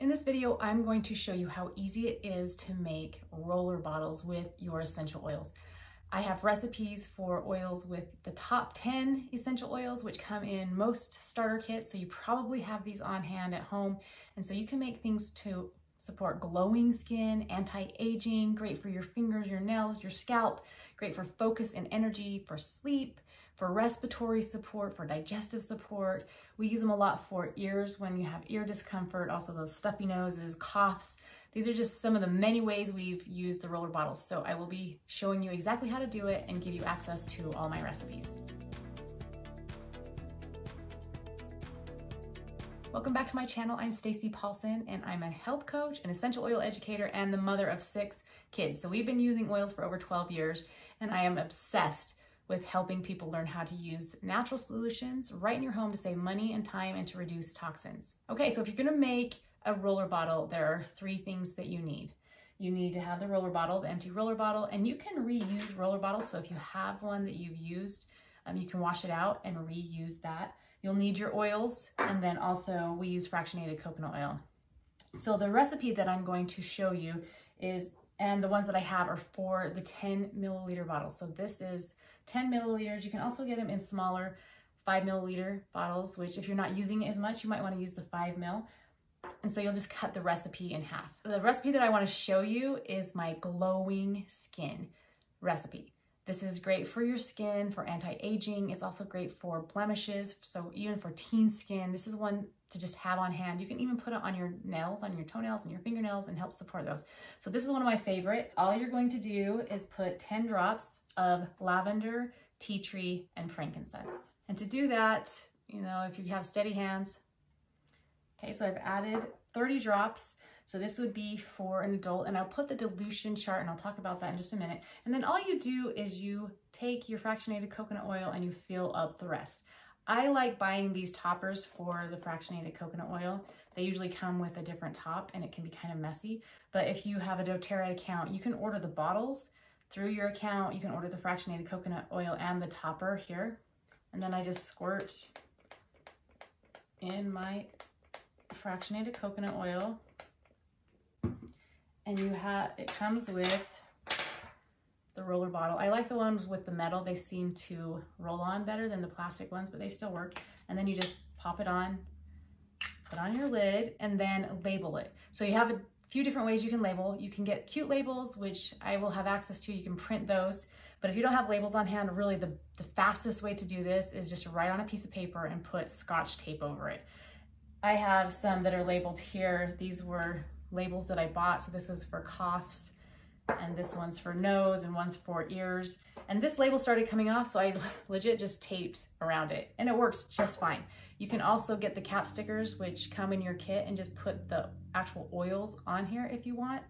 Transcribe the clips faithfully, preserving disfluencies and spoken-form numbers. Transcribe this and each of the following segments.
In this video, I'm going to show you how easy it is to make roller bottles with your essential oils. I have recipes for oils with the top ten essential oils, which come in most starter kits. So you probably have these on hand at home. And so you can make things to support glowing skin, anti-aging, great for your fingers, your nails, your scalp, great for focus and energy, for sleep, for respiratory support, for digestive support. We use them a lot for ears when you have ear discomfort, also those stuffy noses, coughs. These are just some of the many ways we've used the roller bottles. So I will be showing you exactly how to do it and give you access to all my recipes. Welcome back to my channel. I'm Stacy Paulsen, and I'm a health coach, an essential oil educator, and the mother of six kids. So we've been using oils for over twelve years, and I am obsessed with helping people learn how to use natural solutions right in your home to save money and time and to reduce toxins. Okay, so if you're gonna make a roller bottle, there are three things that you need. You need to have the roller bottle, the empty roller bottle, and you can reuse roller bottles. So if you have one that you've used, um, you can wash it out and reuse that. You'll need your oils, and then also we use fractionated coconut oil. So the recipe that I'm going to show you is, and the ones that I have are for the ten milliliter bottle. So this is ten milliliters. You can also get them in smaller five milliliter bottles, which if you're not using it as much, you might want to use the five mil. And so you'll just cut the recipe in half. The recipe that I want to show you is my glowing skin recipe. This is great for your skin, for anti-aging. It's also great for blemishes, so even for teen skin. This is one to just have on hand. You can even put it on your nails, on your toenails and your fingernails, and help support those. So this is one of my favorite. All you're going to do is put ten drops of lavender, tea tree, and frankincense. And to do that, you know, if you have steady hands. Okay, so I've added thirty drops. So this would be for an adult, and I'll put the dilution chart, and I'll talk about that in just a minute. And then all you do is you take your fractionated coconut oil and you fill up the rest. I like buying these toppers for the fractionated coconut oil. They usually come with a different top, and it can be kind of messy. But if you have a doTERRA account, you can order the bottles through your account. You can order the fractionated coconut oil and the topper here. And then I just squirt in my fractionated coconut oil. And you have, it comes with the roller bottle. I like the ones with the metal. They seem to roll on better than the plastic ones, but they still work. And then you just pop it on, put on your lid, and then label it. So you have a few different ways you can label. You can get cute labels, which I will have access to. You can print those. But if you don't have labels on hand, really the, the fastest way to do this is just write on a piece of paper and put Scotch tape over it. I have some that are labeled here. These were labels that I bought. So this is for coughs, and this one's for nose, and one's for ears. And this label started coming off, so I legit just taped around it, and it works just fine. You can also get the cap stickers, which come in your kit, and just put the actual oils on here if you want.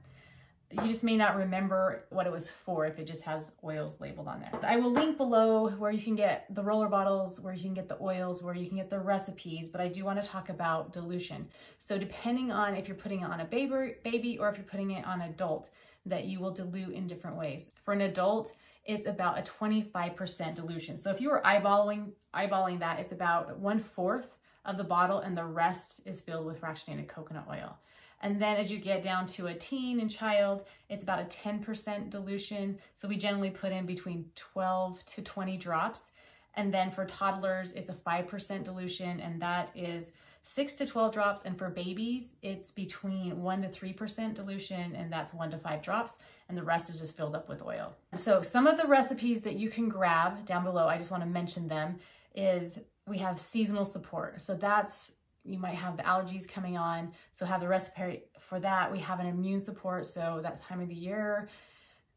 You just may not remember what it was for if it just has oils labeled on there. I will link below where you can get the roller bottles, where you can get the oils, where you can get the recipes, but I do want to talk about dilution. So depending on if you're putting it on a baby or if you're putting it on an adult, that you will dilute in different ways. For an adult, it's about a twenty-five percent dilution. So if you were eyeballing, eyeballing that, it's about one fourth of the bottle, and the rest is filled with fractionated coconut oil. And then as you get down to a teen and child, it's about a ten percent dilution. So we generally put in between twelve to twenty drops. And then for toddlers, it's a five percent dilution, and that is six to twelve drops. And for babies, it's between one to three percent dilution, and that's one to five drops. And the rest is just filled up with oil. So some of the recipes that you can grab down below, I just want to mention them, is we have seasonal support. So that's, you might have the allergies coming on, so have the recipe for that. We have an immune support, so that time of the year,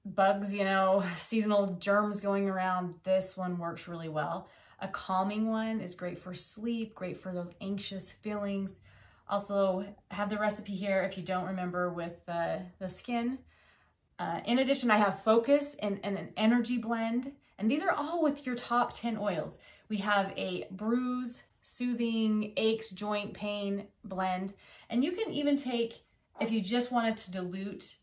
bugs, you know, seasonal germs going around, this one works really well. A calming one is great for sleep, great for those anxious feelings. Also have the recipe here if you don't remember with uh, the skin. Uh, in addition, I have focus and, and an energy blend, and these are all with your top ten oils. We have a bruise, soothing, aches, joint pain blend. And you can even take, if you just wanted to dilute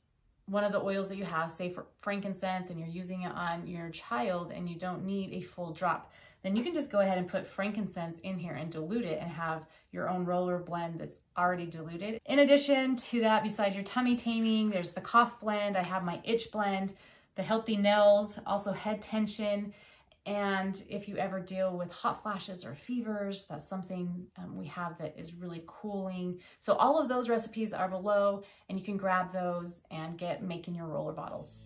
one of the oils that you have, say for frankincense, and you're using it on your child and you don't need a full drop, then you can just go ahead and put frankincense in here and dilute it and have your own roller blend that's already diluted. In addition to that, besides your tummy taming, there's the cough blend. I have my itch blend, the healthy nails, also head tension. And if you ever deal with hot flashes or fevers, that's something um, we have that is really cooling. So all of those recipes are below, and you can grab those and get making your roller bottles.